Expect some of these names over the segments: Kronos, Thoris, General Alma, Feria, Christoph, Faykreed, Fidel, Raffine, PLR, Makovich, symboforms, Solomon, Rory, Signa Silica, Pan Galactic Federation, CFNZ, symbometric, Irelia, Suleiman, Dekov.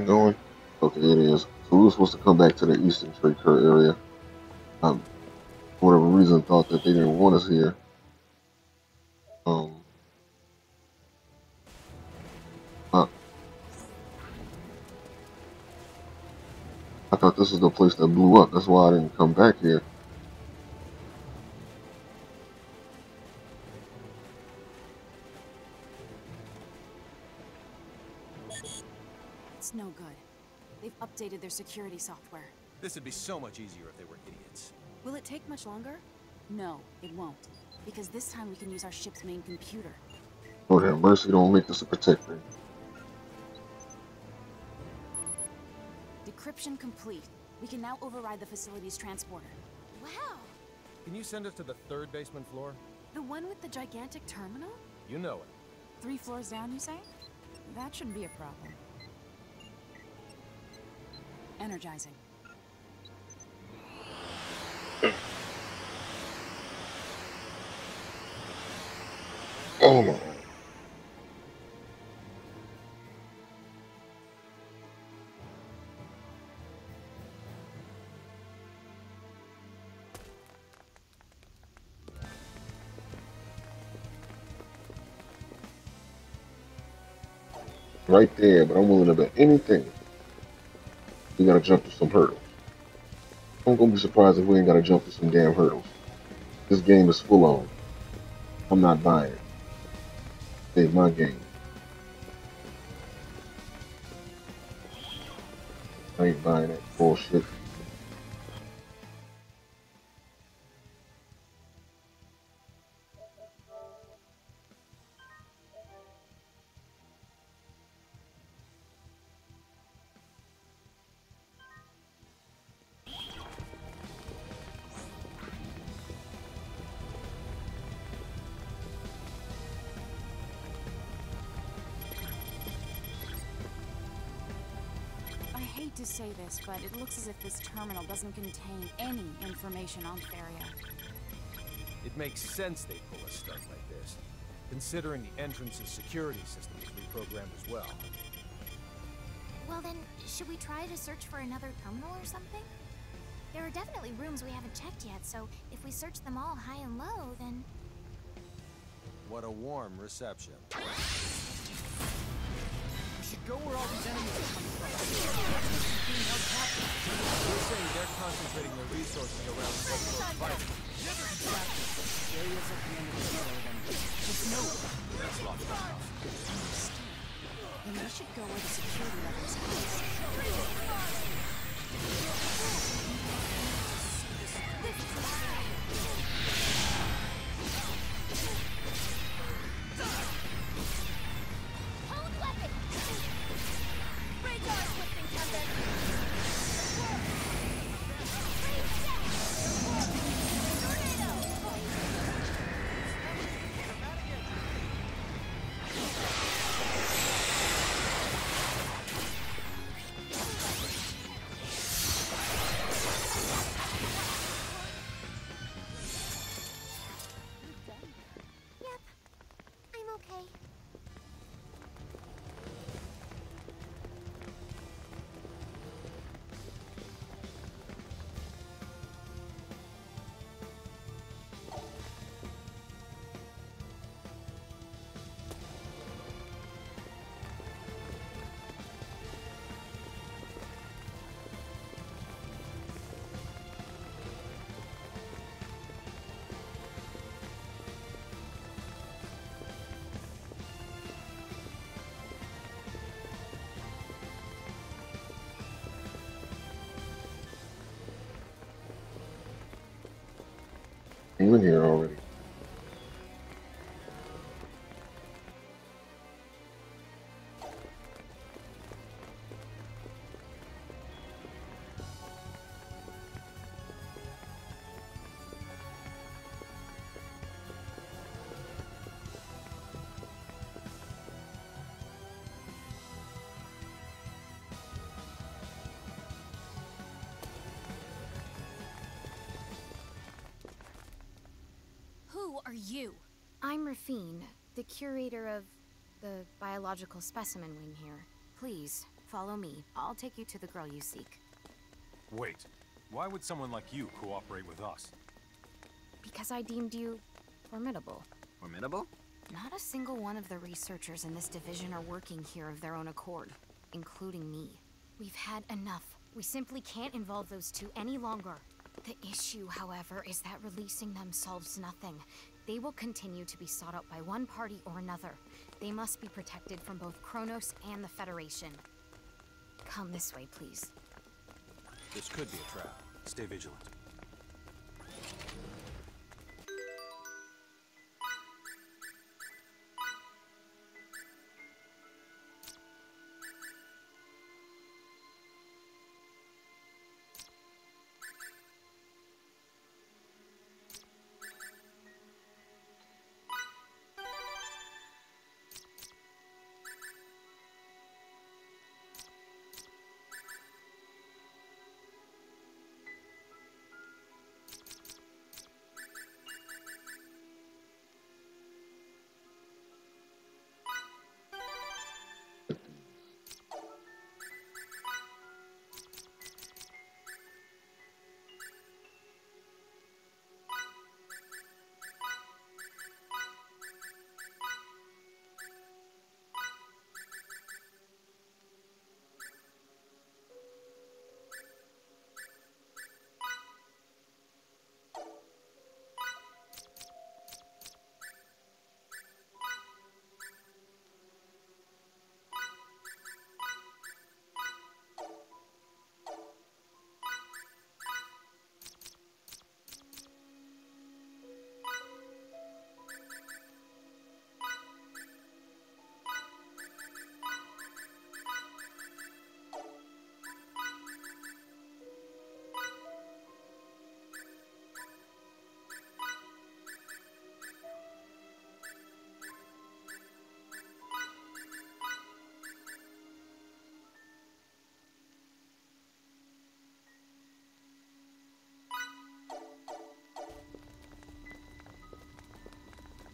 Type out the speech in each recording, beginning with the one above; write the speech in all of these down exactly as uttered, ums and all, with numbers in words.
thing going? Okay, it is. So we were supposed to come back to the eastern trade curve area. Um, for whatever reason, thought that they didn't want us here. Um. Uh, I thought this was the place that blew up. That's why I didn't come back here. It's no good. They've updated their security software. This would be so much easier if they were idiots. Will it take much longer? No, it won't. Because this time we can use our ship's main computer. Oh, that mercy don't make us a protector. Decryption complete. We can now override the facility's transporter. Wow! Can you send us to the third basement floor? The one with the gigantic terminal? You know it. Three floors down, you say? That shouldn't be a problem. Energizing. Oh my. Right there, but I'm willing to bet anything. We gotta jump through some hurdles. I'm gonna be surprised if we ain't gotta jump through some damn hurdles. This game is full on. I'm not buying it. Save my game. I ain't buying that bullshit. To say this, but it looks as if this terminal doesn't contain any information on Feria. It makes sense they pull us stuff like this, considering the entrance's security system is reprogrammed as well. Well then, should we try to search for another terminal or something? There are definitely rooms we haven't checked yet, so if we search them all high and low, then... What a warm reception. Go where all these enemies are coming from. Being held captive. You're saying they're concentrating their resources around the world fighting. Never distracted. There is at the end of the world, and just know that's locked down. Then we should go where the security levels are. You in here already. Are you? I'm Raffine, the curator of the biological specimen wing here. Please, Follow me. I'll take you to the girl you seek. Wait. Why would someone like you cooperate with us? Because I deemed you formidable. Formidable? Not a single one of the researchers in this division are working here of their own accord, including me. We've had enough. We simply can't involve those two any longer. The issue, however, is that releasing them solves nothing. They will continue to be sought out by one party or another. They must be protected from both Kronos and the Federation. Come this way, please. This could be a trap. Stay vigilant.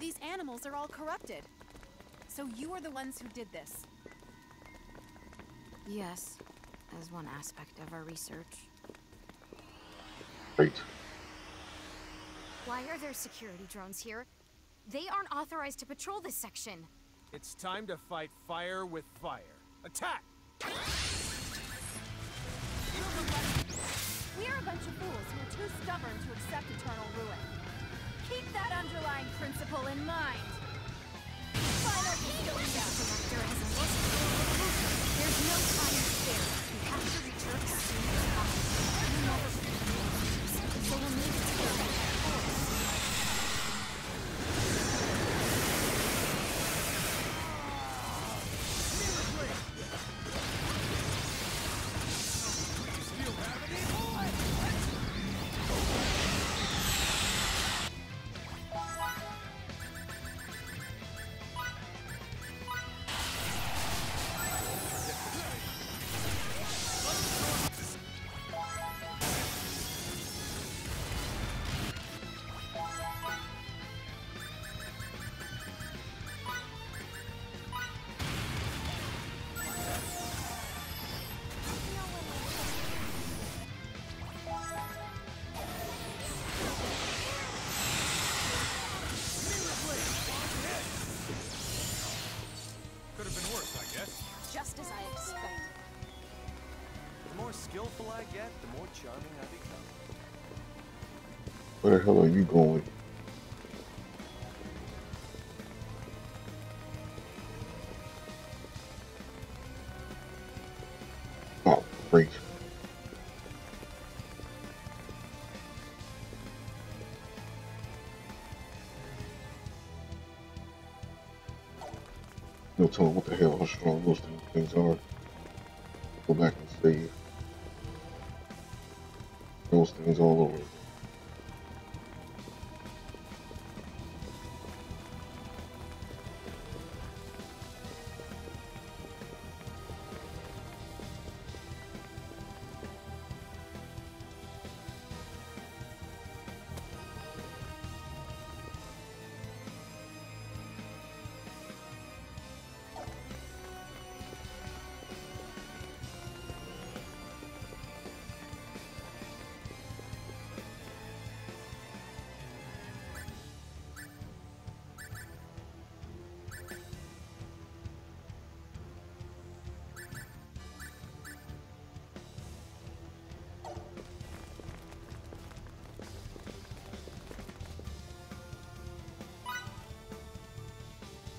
These animals are all corrupted. So you are the ones who did this. Yes, as one aspect of our research. Wait. Why are there security drones here? They aren't authorized to patrol this section. It's time to fight fire with fire. Attack! We are a bunch of fools who are too stubborn to accept eternal ruin. Keep that underlying principle in mind. Final veto director has enlisted. There's no time to spare. We have to reach her as soon as possible. So we'll need to clear that forest. I get, the more charming I become. Where the hell are you going? Oh, great. No telling what the hell how strong those things are. Go back and save. Those things all over.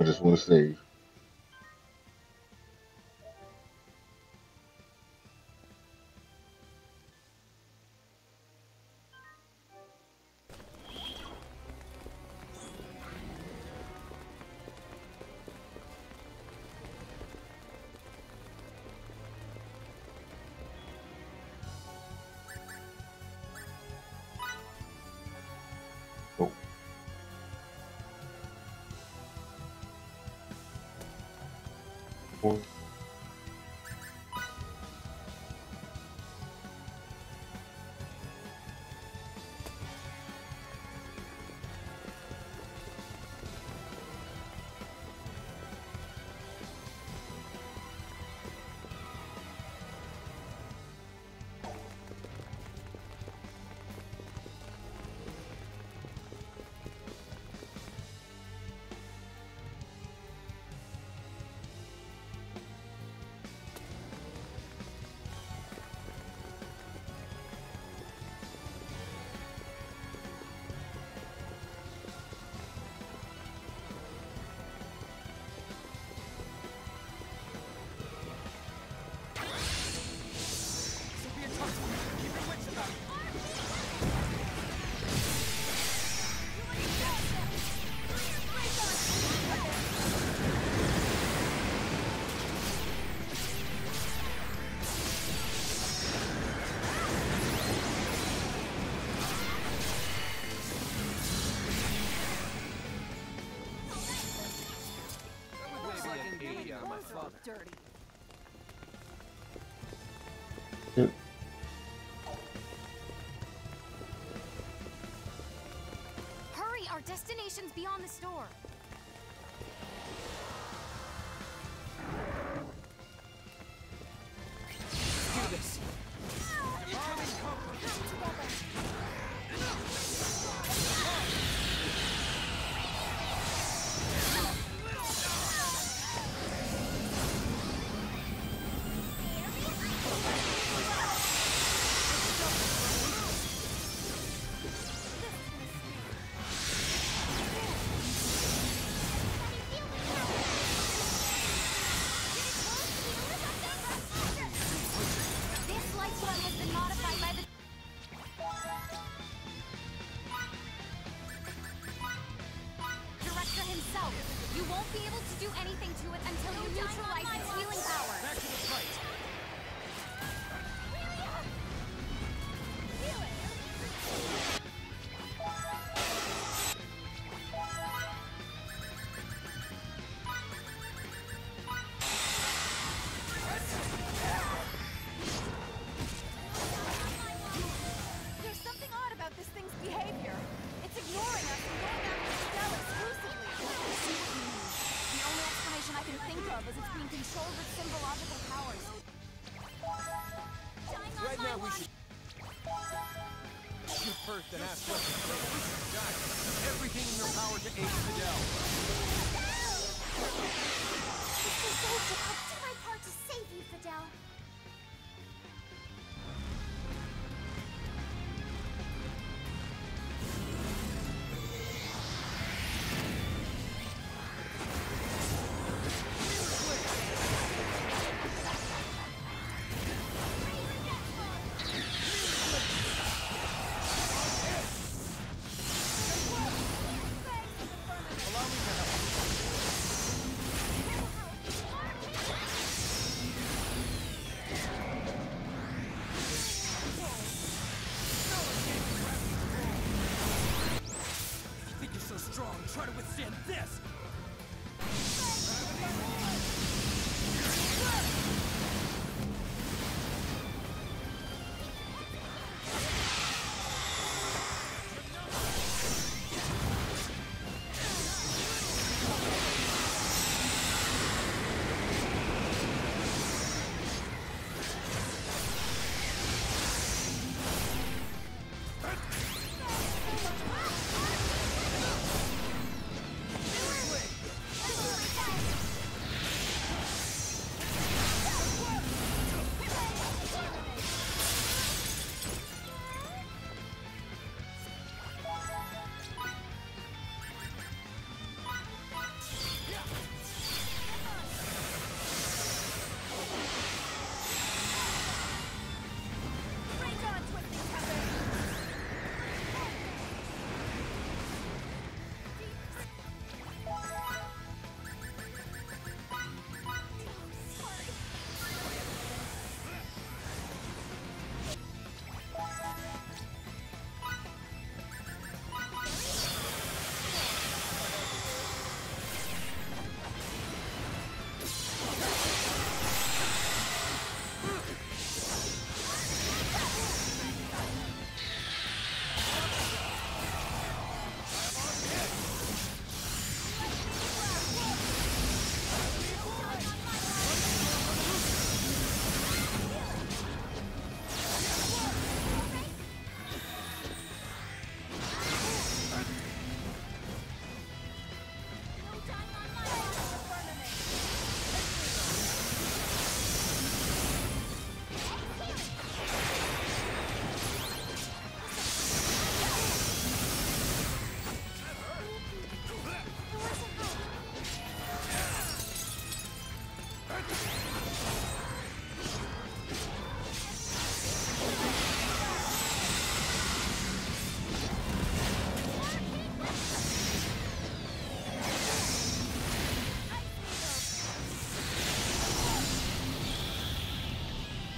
I just want to save. Dirty. Yep. Hurry, our destination's beyond the store. First and ask what you think. Everything in your power to aid Fidel. I'll do my part to save you, Fidel. Allow me to help.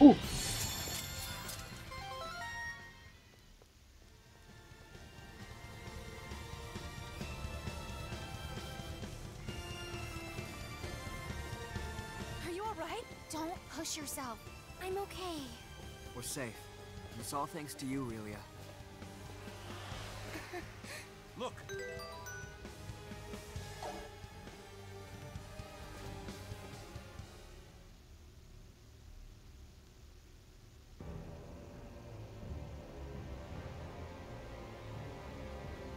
Uh. Are you all right? Don't push yourself. I'm okay. We're safe. And it's all thanks to you, Irelia. Look!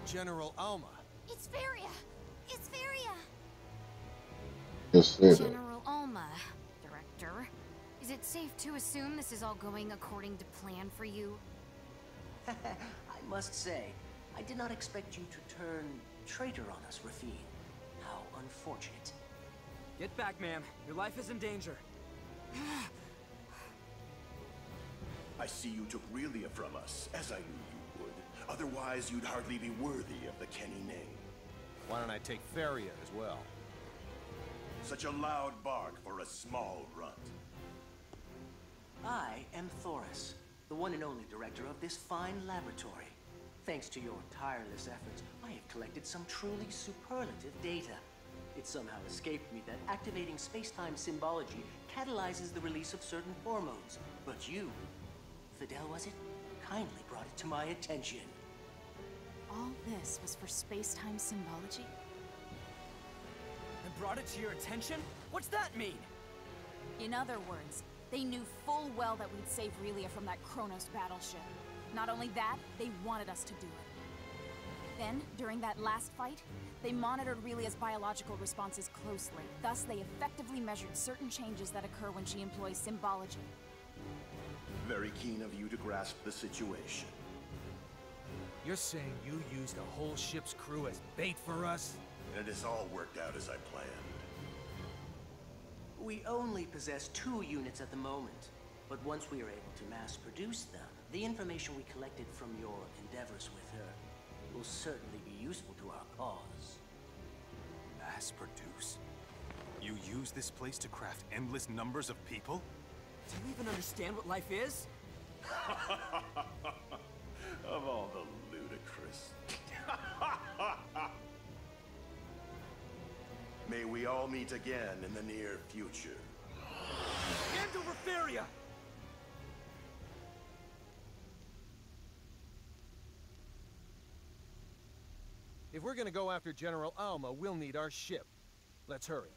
General Alma. It's Feria. It's Feria. Yes, General Alma, Director. Is it safe to assume this is all going according to plan for you? I must say, I did not expect you to turn traitor on us, Raffine. How unfortunate. Get back, ma'am. Your life is in danger. I see you took Irelia from us, as I knew you. Otherwise, you'd hardly be worthy of the Kenny name. Why don't I take Feria as well? Such a loud bark for a small runt. I am Thoris, the one and only director of this fine laboratory. Thanks to your tireless efforts, I have collected some truly superlative data. It somehow escaped me that activating space-time symbology catalyzes the release of certain hormones. But you, Fidel, was it? Kindly brought it to my attention. All this was for space-time symbology? And brought it to your attention? What's that mean? In other words, they knew full well that we'd save Irelia from that Kronos battleship. Not only that, they wanted us to do it. Then, during that last fight, they monitored Irelia's biological responses closely. Thus, they effectively measured certain changes that occur when she employs symbology. Very keen of you to grasp the situation. You're saying you used a whole ship's crew as bait for us? And it has all worked out as I planned. We only possess two units at the moment, but once we are able to mass produce them, the information we collected from your endeavors with her will certainly be useful to our cause. Mass produce? You use this place to craft endless numbers of people? Do you even understand what life is? Of all the ludicrous. May we all meet again in the near future. Hand over Feria! If we're gonna go after General Alma, we'll need our ship. Let's hurry.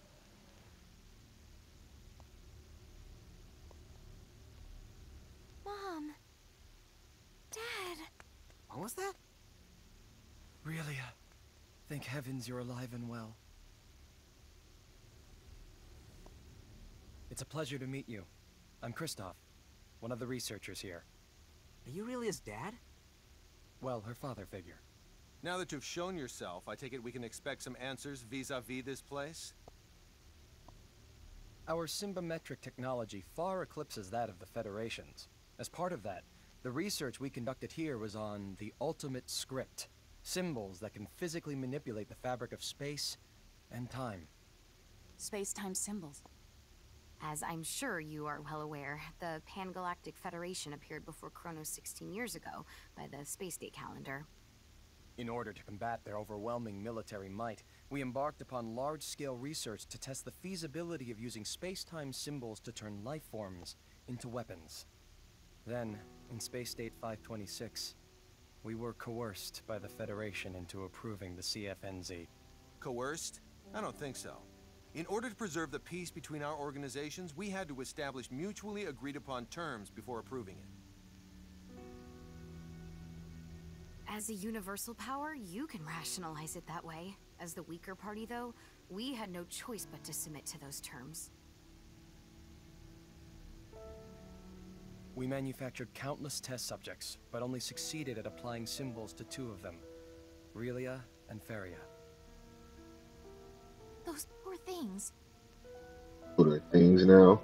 What was that? Irelia, thank heavens you're alive and well. It's a pleasure to meet you. I'm Christoph, one of the researchers here. Are you Irelia's dad? Well, her father figure. Now that you've shown yourself, I take it we can expect some answers vis-a-vis this place? Our symbometric technology far eclipses that of the Federation's. As part of that, the research we conducted here was on the ultimate script, symbols that can physically manipulate the fabric of space and time. Space-time symbols. As I'm sure you are well aware, the Pan Galactic Federation appeared before Kronos sixteen years ago by the space date calendar. In order to combat their overwhelming military might, we embarked upon large-scale research to test the feasibility of using space-time symbols to turn life forms into weapons. Then, in Space Date five twenty-six, we were coerced by the Federation into approving the C F N Z. Coerced? I don't think so. In order to preserve the peace between our organizations, we had to establish mutually agreed-upon terms before approving it. As a universal power, you can rationalize it that way. As the weaker party, though, we had no choice but to submit to those terms. We manufactured countless test subjects, but only succeeded at applying symbols to two of them, Irelia and Feria. Those poor things. What are things now?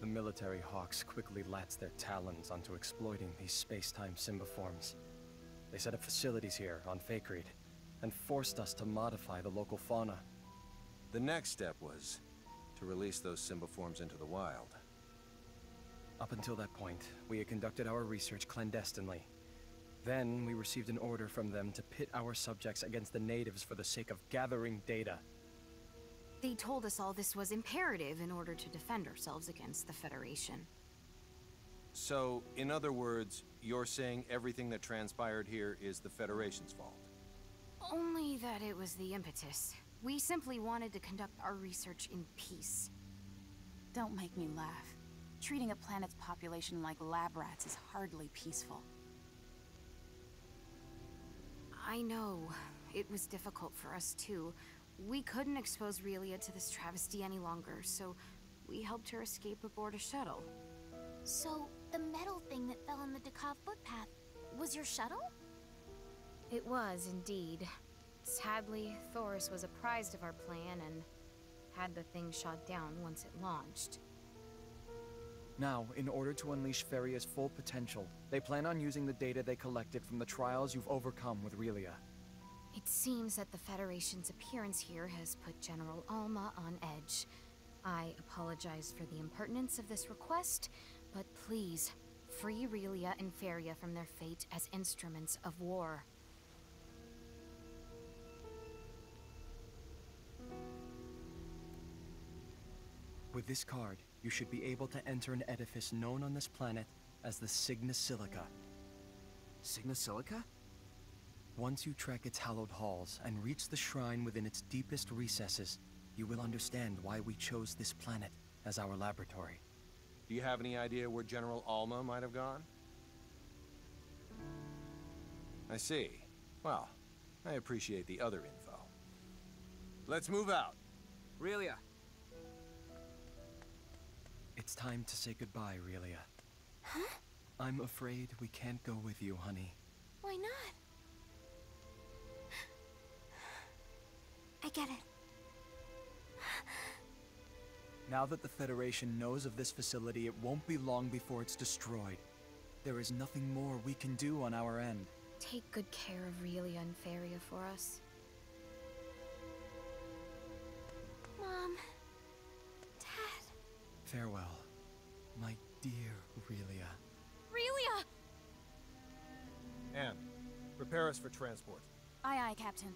The military hawks quickly latched their talons onto exploiting these space-time symboforms. They set up facilities here on Faykreed and forced us to modify the local fauna. The next step was to release those symboforms into the wild. Up until that point, we had conducted our research clandestinely. Then we received an order from them to pit our subjects against the natives for the sake of gathering data. They told us all this was imperative in order to defend ourselves against the Federation. So, in other words, you're saying everything that transpired here is the Federation's fault? Only that it was the impetus. We simply wanted to conduct our research in peace. Don't make me laugh. Treating a planet's population like lab rats is hardly peaceful. I know. It was difficult for us, too. We couldn't expose Irelia to this travesty any longer, so we helped her escape aboard a shuttle. So, the metal thing that fell on the Dekov footpath was your shuttle? It was, indeed. Sadly, Thoris was apprised of our plan and had the thing shot down once it launched. Now, in order to unleash Feria's full potential, they plan on using the data they collected from the trials you've overcome with Irelia. It seems that the Federation's appearance here has put General Alma on edge. I apologize for the impertinence of this request, but please, free Irelia and Feria from their fate as instruments of war. With this card, you should be able to enter an edifice known on this planet as the Signa Silica. Signa Silica? Once you trek its hallowed halls and reach the shrine within its deepest recesses, you will understand why we chose this planet as our laboratory. Do you have any idea where General Alma might have gone? I see. Well, I appreciate the other info. Let's move out. Irelia. It's time to say goodbye, Irelia. Huh? I'm afraid we can't go with you, honey. Why not? I get it. Now that the Federation knows of this facility, it won't be long before it's destroyed. There is nothing more we can do on our end. Take good care of Irelia and Feria for us. Mom. Dad. Farewell, my dear Irelia. Irelia! Anne, prepare us for transport. Aye, aye, Captain.